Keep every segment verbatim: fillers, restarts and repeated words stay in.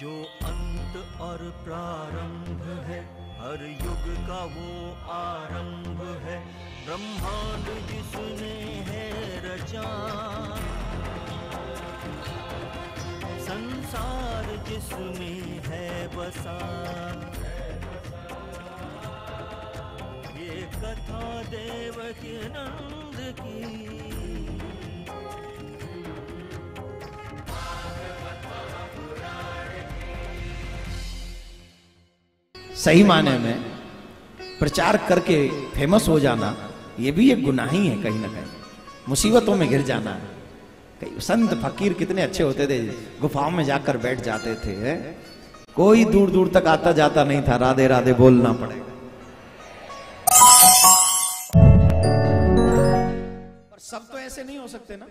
जो अंत और प्रारंभ है, हर युग का वो आरंभ है। ब्रह्मांड जिसने है रचा, संसार जिसमें है बसा, ये कथा देवकीनंद की। सही माने में प्रचार करके फेमस हो जाना ये भी एक गुनाह ही है, कहीं ना कहीं मुसीबतों में गिर जाना है। कई संत फकीर कितने अच्छे होते थे, गुफाओं में जाकर बैठ जाते थे है? कोई दूर दूर तक आता जाता नहीं था, राधे राधे बोलना पड़ेगा। और सब तो ऐसे नहीं हो सकते ना,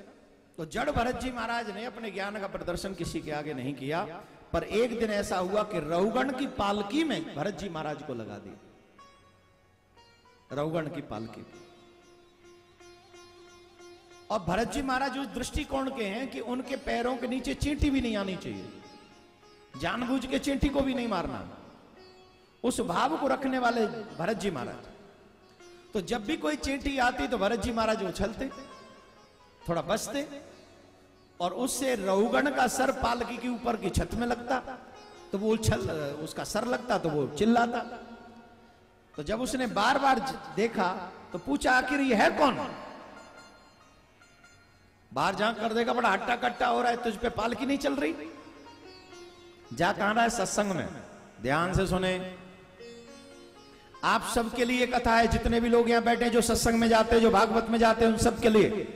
तो जड़ भरत जी महाराज ने अपने ज्ञान का प्रदर्शन किसी के आगे नहीं किया, पर एक दिन ऐसा हुआ कि राहुगण की पालकी में भरत जी महाराज को लगा दी। राहुगण की पालकी, और भरत जी महाराज उस दृष्टिकोण के हैं कि उनके पैरों के नीचे चींटी भी नहीं आनी चाहिए, जानबूझ के चींटी को भी नहीं मारना, उस भाव को रखने वाले भरत जी महाराज। तो जब भी कोई चींटी आती तो भरत जी महाराज उछलते, थोड़ा बचते, और उससे राहुगण का सर पालकी के ऊपर की छत में लगता, तो वो उछल उसका सर लगता तो वो चिल्लाता। तो जब उसने बार बार देखा तो पूछा, आखिर ये है कौन? बाहर जा कर देगा, बड़ा हट्टा कट्टा हो रहा है, तुझ पे पालकी नहीं चल रही, जा कहां रहा है? सत्संग में। ध्यान से सुने, आप सबके लिए कथा है, जितने भी लोग यहां बैठे, जो सत्संग में जाते हैं, जो भागवत में जाते हैं, उन सबके लिए।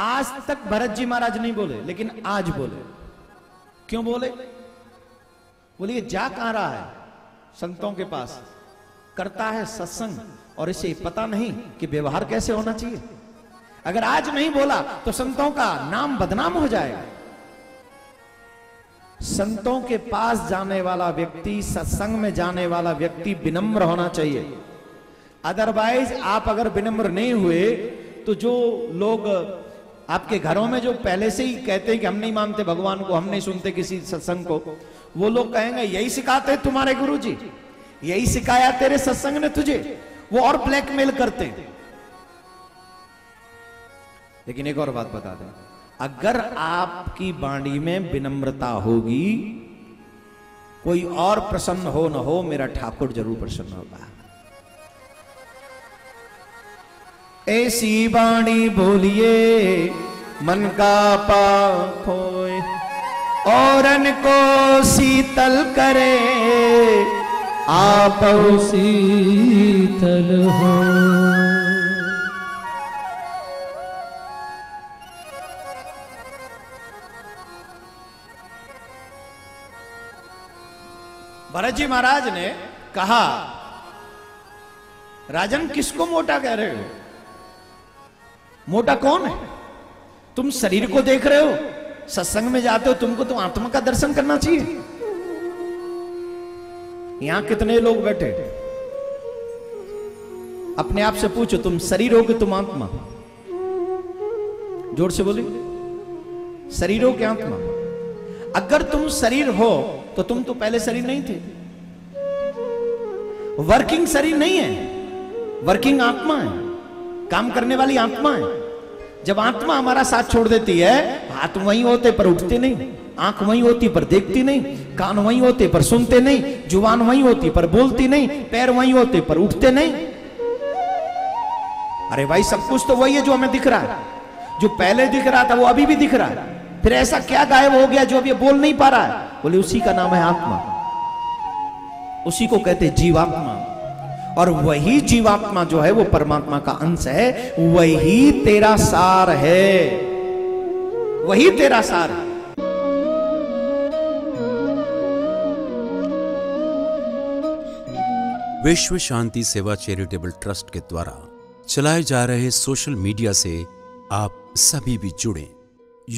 आज तक भरत जी महाराज नहीं बोले, लेकिन आज बोले। क्यों बोले? बोलिए, जा कहां रहा है? संतों के पास, करता है सत्संग, और इसे पता नहीं कि व्यवहार कैसे होना चाहिए। अगर आज नहीं बोला तो संतों का नाम बदनाम हो जाएगा। संतों के पास जाने वाला व्यक्ति, सत्संग में जाने वाला व्यक्ति विनम्र होना चाहिए। अदरवाइज आप अगर विनम्र नहीं हुए तो जो लोग आपके घरों में जो पहले से ही कहते हैं कि हम नहीं मानते भगवान को, हम नहीं सुनते किसी सत्संग को, वो लोग कहेंगे यही सिखाते तुम्हारे गुरुजी, यही सिखाया तेरे सत्संग ने तुझे, वो और ब्लैकमेल करते हैं। लेकिन एक और बात बता दें, अगर आपकी वाणी में विनम्रता होगी, कोई और प्रसन्न हो न हो, मेरा ठाकुर जरूर प्रसन्न होगा। ऐसी वाणी बोलिए मन का पाप होए, औरन को शीतल करे आप शीतल हो। भरत जी महाराज ने कहा, राजन किसको मोटा कह रहे हो? मोटा कौन है? तुम शरीर को देख रहे हो, सत्संग में जाते हो, तुमको तो आत्मा का दर्शन करना चाहिए। यहां कितने लोग बैठे, अपने आप से पूछो, तुम शरीर हो कि तुम आत्मा? जोर से बोली, शरीर हो कि आत्मा? अगर तुम शरीर हो तो तुम तो पहले शरीर नहीं थे। वर्किंग शरीर नहीं है, वर्किंग आत्मा है, काम करने वाली आत्मा है। जब आत्मा हमारा साथ छोड़ देती है, हाथ वहीं होते पर उठते नहीं, आंख वहीं होती पर देखती नहीं, कान वहीं होते पर सुनते नहीं, जुबान वहीं होती पर बोलती नहीं, पैर वहीं होते पर उठते नहीं। अरे भाई, सब कुछ तो वही है जो हमें दिख रहा है, जो पहले दिख रहा था वो अभी भी दिख रहा है। फिर ऐसा क्या गायब हो गया जो अब ये बोल नहीं पा रहा है? बोले, उसी का नाम है आत्मा, उसी को कहते जीवात्मा। और वही जीवात्मा जो है वो परमात्मा का अंश है, वही तेरा सार है, वही तेरा सार है। विश्व शांति सेवा चैरिटेबल ट्रस्ट के द्वारा चलाए जा रहे सोशल मीडिया से आप सभी भी जुड़े।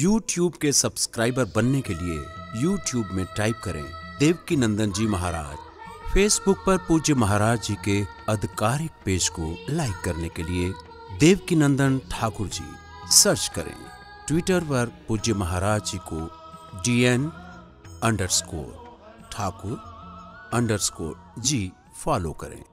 यूट्यूब के सब्सक्राइबर बनने के लिए यूट्यूब में टाइप करें देवकीनंदन जी महाराज। फेसबुक पर पूज्य महाराज जी के आधिकारिक पेज को लाइक करने के लिए देवकीनंदन ठाकुर जी सर्च करें। ट्विटर पर पूज्य महाराज जी को DN underscore Thakur underscore ji follow करें।